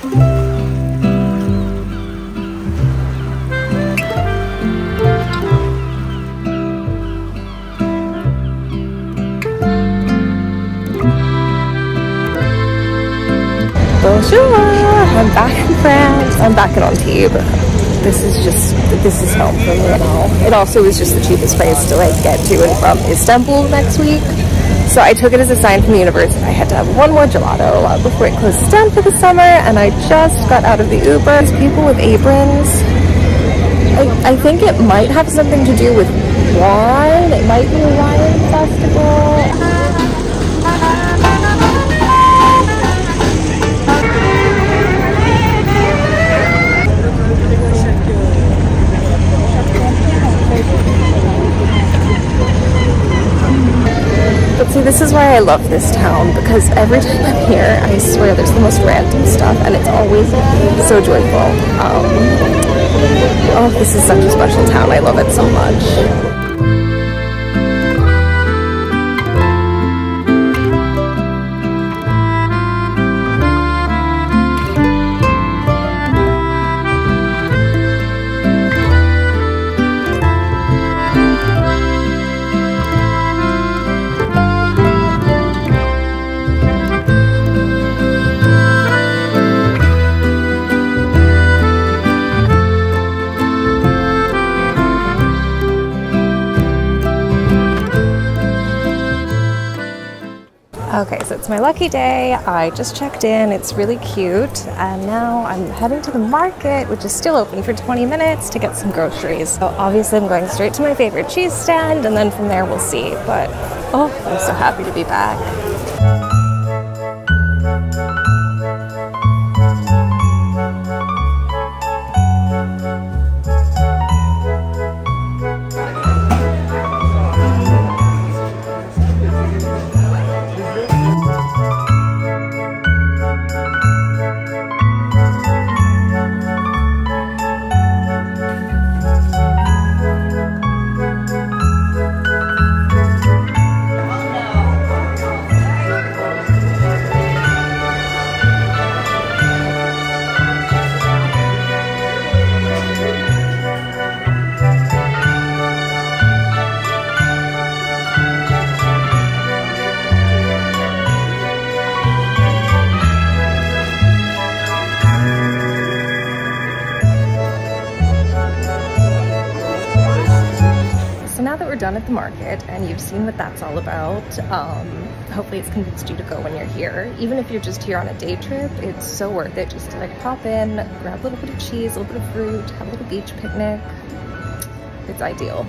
Bonjour, I'm back in France. I'm back in Antibes. This is home for me now. It also is just the cheapest place to get to and from Istanbul next week. So I took it as a sign from the universe that I had to have one more gelato before it closes down for the summer, and I just got out of the Uber. These people with aprons, I think it might have something to do with wine. It might be a wine festival. See, this is why I love this town, because every time I'm here, I swear there's the most random stuff, and it's always so joyful. Oh, this is such a special town. I love it so much. Okay, so it's my lucky day. I just checked in. It's really cute. And now I'm heading to the market, which is still open for 20 minutes, to get some groceries. So obviously I'm going straight to my favorite cheese stand, and then from there we'll see. But oh, I'm so happy to be back. Done at the market, and you've seen what that's all about. Hopefully it's convinced you to go when you're here. Even if you're just here on a day trip, it's so worth it just to pop in, grab a little bit of cheese, a little bit of fruit, have a little beach picnic. It's ideal.